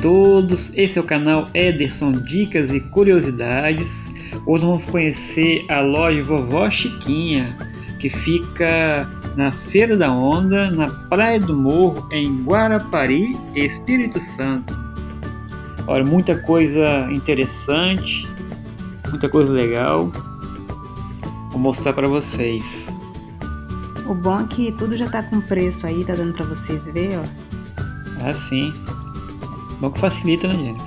todos, esse é o canal Ederson Dicas e Curiosidades. Hoje vamos conhecer a loja Vovó Chiquinha, que fica na Feira da Onda, na Praia do Morro, em Guarapari, Espírito Santo. Olha, muita coisa interessante, muita coisa legal, vou mostrar para vocês. O bom é que tudo já tá com preço aí, tá dando para vocês ver, ó. Ah, sim. Bom que facilita, né, Jennifer?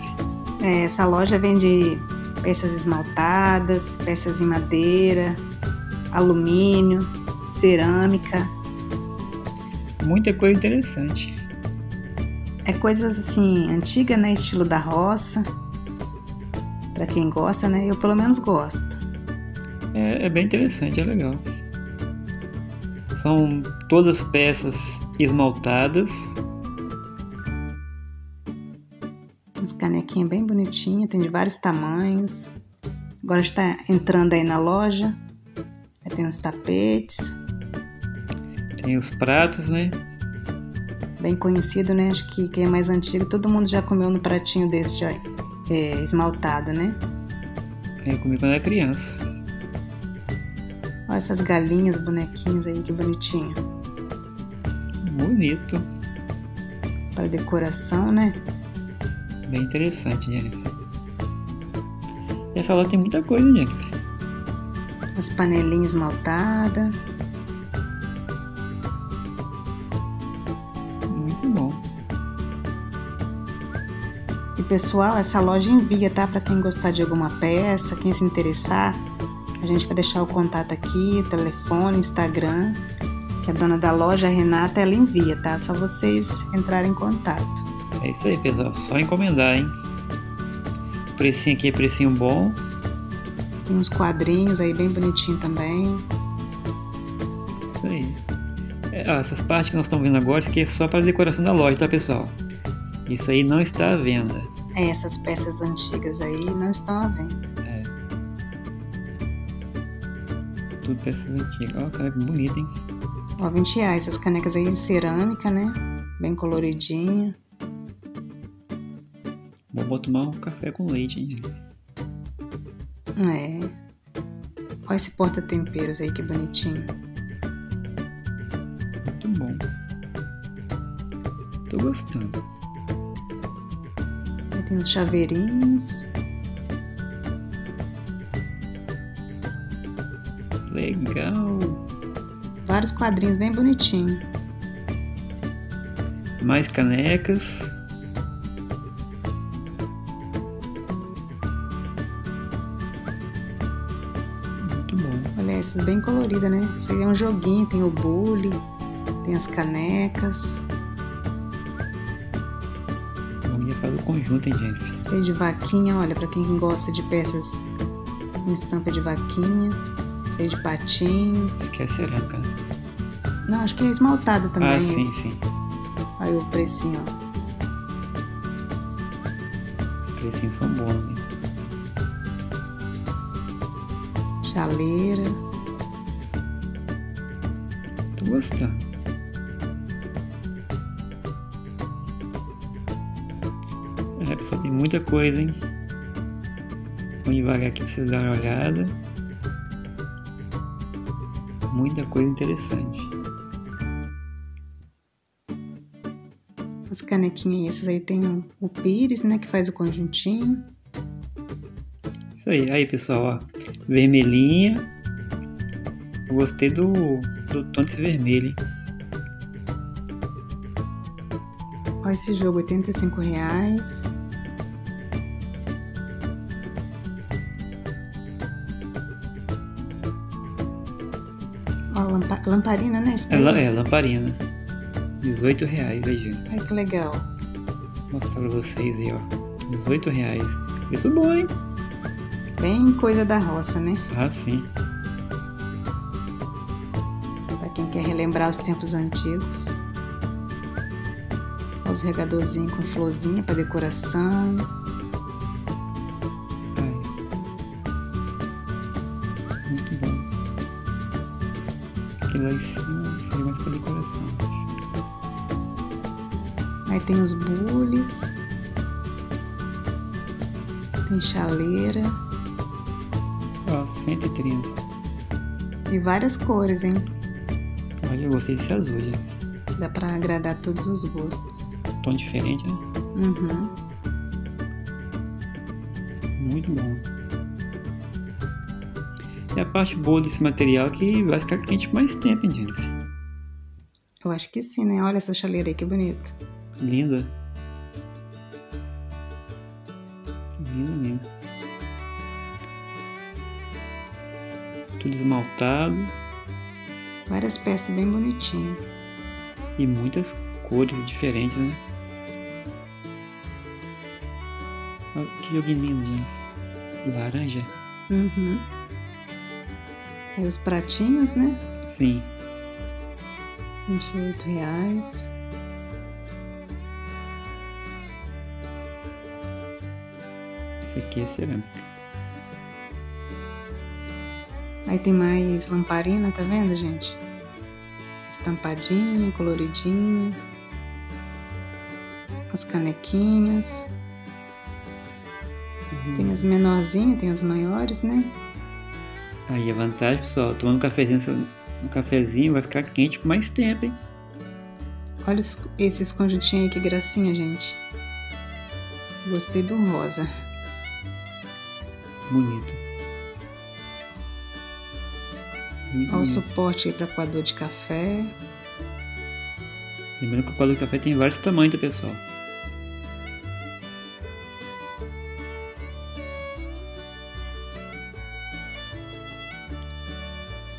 É, essa loja vende peças esmaltadas, peças em madeira, alumínio, cerâmica. Muita coisa interessante. É coisas assim, antiga, né? Estilo da roça. Pra quem gosta, né? Eu pelo menos gosto. É bem interessante, é legal. São todas peças esmaltadas. As canequinhas bem bonitinhas, tem de vários tamanhos. Agora está entrando aí na loja. Tem os tapetes. Tem os pratos, né? Bem conhecido, né? Acho que quem é mais antigo, todo mundo já comeu no pratinho desse esmaltado, né? Eu comi quando era criança. Olha essas galinhas, bonequinhas aí, que bonitinho. Bonito. Para decoração, né? Bem interessante, Jennifer. Essa loja tem muita coisa, Jennifer. As panelinhas esmaltadas. Muito bom. E pessoal, essa loja envia, tá? Para quem gostar de alguma peça, quem se interessar, a gente vai deixar o contato aqui, telefone, Instagram, que a dona da loja, a Renata, ela envia, tá? Só vocês entrarem em contato. É isso aí, pessoal. Só encomendar, hein? O precinho aqui é precinho bom. Tem uns quadrinhos aí bem bonitinho também. Isso aí. Ó, essas partes que nós estamos vendo agora, isso aqui é só para decoração da loja, tá, pessoal? Isso aí não está à venda. É, essas peças antigas aí não estão à venda. É. Tudo peças antigas. Ó, caneca bonita, hein? Ó, R$20. Essas canecas aí de cerâmica, né? Bem coloridinha. Vou tomar um café com leite, hein? É. Olha esse porta-temperos aí, que bonitinho. Muito bom. Tô gostando. Aí tem uns chaveirinhos. Legal. Vários quadrinhos bem bonitinhos. Mais canecas. Essas bem coloridas, né? Isso aí é um joguinho, tem o bule, tem as canecas. Vamos fazer o conjunto, hein, gente? Tem de vaquinha, olha, pra quem gosta de peças com estampa de vaquinha. Tem de patinho. Isso aqui é cerâmica, né? Não, acho que é esmaltada também. Ah, sim, esse. Sim. Aí o precinho, ó. Os precinhos são bons, hein? Chaleira. Tô gostando. É, pessoal, tem muita coisa, hein? Vou devagar aqui pra vocês darem uma olhada. Muita coisa interessante. As canequinhas, essas aí tem o pires, né? Que faz o conjuntinho. Isso aí, aí pessoal, ó. Vermelhinha. Eu gostei do tom desse vermelho. Olha esse jogo, R$85. Olha, lamparina, né? É lamparina. R$18, aí, gente. Ai, que legal. Vou mostrar pra vocês aí, ó. R$18. Isso é bom, hein? Bem coisa da roça, né? Ah, sim. Pra quem quer relembrar os tempos antigos. Os regadorzinhos com florzinha pra decoração. Ai. Muito bom. Aqui lá em cima seria mais pra decoração. Aí tem os bules. tem chaleira. Ó, 130. E várias cores, hein? Olha, eu gostei desse azul, já. Dá pra agradar todos os gostos. Tom diferente, né? Uhum. Muito bom. E a parte boa desse material é que vai ficar quente mais tempo, hein, gente? Eu acho que sim, né? Olha essa chaleira aí, que bonita. Linda. Linda mesmo. Tudo esmaltado. Várias peças bem bonitinhas. E muitas cores diferentes, né? Olha que joguinho lindo, gente. Laranja. Uhum. Aí os pratinhos, né? Sim. R$28. Esse aqui é cerâmica. Aí tem mais lamparina, tá vendo, gente? Estampadinha, coloridinha. As canequinhas. Uhum. Tem as menorzinhas, tem as maiores, né? Aí a vantagem, pessoal, tomando um cafezinho vai ficar quente por mais tempo, hein? Olha esse escondidinho aí, que gracinha, gente. Gostei do rosa. Bonito. Muito Olha bonito. O suporte aí para coador de café. Lembrando que o coador de café tem vários tamanhos, tá, pessoal?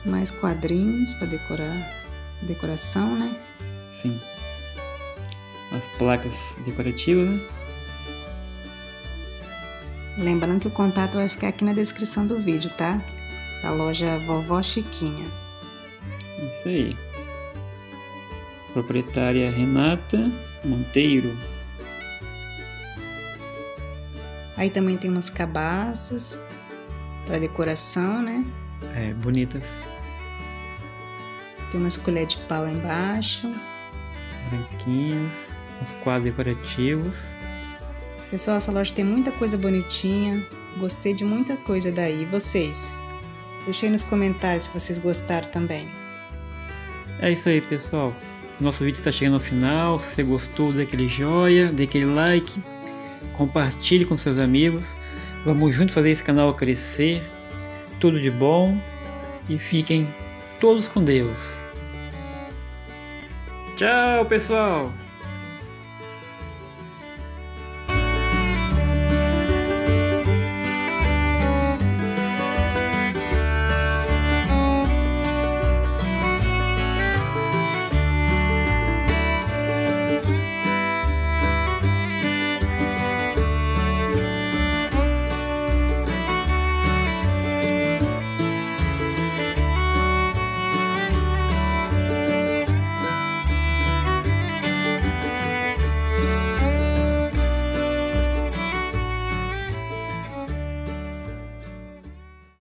Mais quadrinhos para decorar, decoração, né? Sim. As placas decorativas, né? Lembrando que o contato vai ficar aqui na descrição do vídeo, tá? Da loja Vovó Chiquinha. Isso aí. Proprietária Renata Monteiro. Aí também tem umas cabaças para decoração, né? É, bonitas. Tem umas colheres de pau embaixo. Branquinhas. Uns quadros decorativos. Pessoal, essa loja tem muita coisa bonitinha. Gostei de muita coisa daí. E vocês? Deixem nos comentários se vocês gostaram também. É isso aí, pessoal. Nosso vídeo está chegando ao final. Se você gostou, dê aquele joia, dê aquele like. Compartilhe com seus amigos. Vamos juntos fazer esse canal crescer. Tudo de bom. E fiquem todos com Deus. Tchau, pessoal!